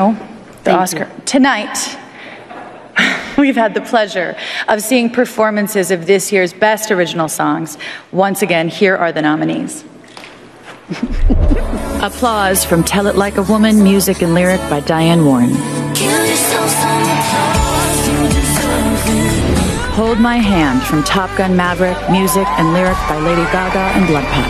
No, the Oscar. Tonight, we've had the pleasure of seeing performances of this year's best original songs. Once again, here are the nominees. Applause from Tell It Like a Woman, music and lyric by Diane Warren. Hold My Hand from Top Gun Maverick, music and lyric by Lady Gaga and BloodPop.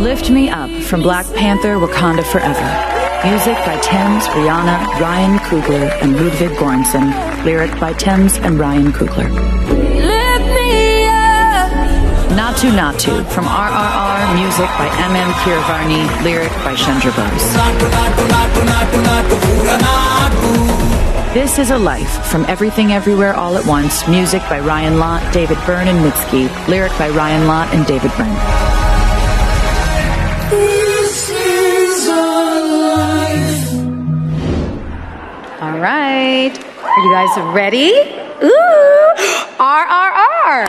Lift Me Up from Black Panther, Wakanda Forever. Music by Tems, Rihanna, Ryan Coogler, and Ludwig Göransson. Lyric by Tems and Ryan Coogler. Lift me up. Naatu Naatu from RRR. Music by MM Keeravani. Lyric by Chandrabose. This Is a Life from Everything Everywhere All at Once. Music by Ryan Lott, David Byrne, and Mitski. Lyric by Ryan Lott and David Byrne. All right, are you guys ready? Ooh, RRR! RRR! RRR!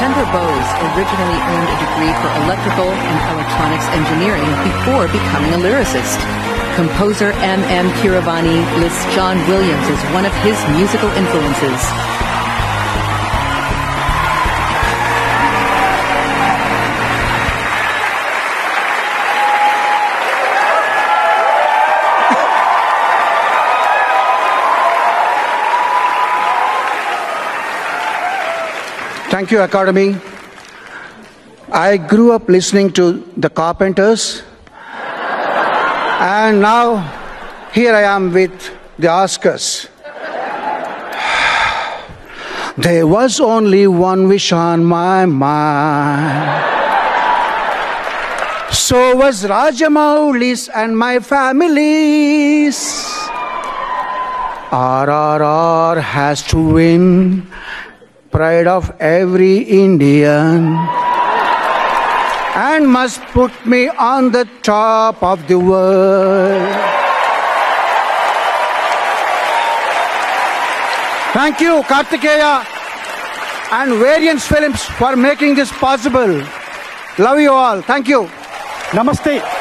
Chandrabose originally earned a degree for electrical and electronics engineering before becoming a lyricist. Composer MM Keeravani lists John Williams as one of his musical influences. Thank you, Academy. I grew up listening to the Carpenters, and now here I am with the OSCARS. There was only one wish on my mind. So was Rajamouli's and my family's. RRR has to win. Pride of every Indian, and must put me on the top of the world. Thank you, Kartikeya and Variance Films for making this possible. Love you all. Thank you. Namaste.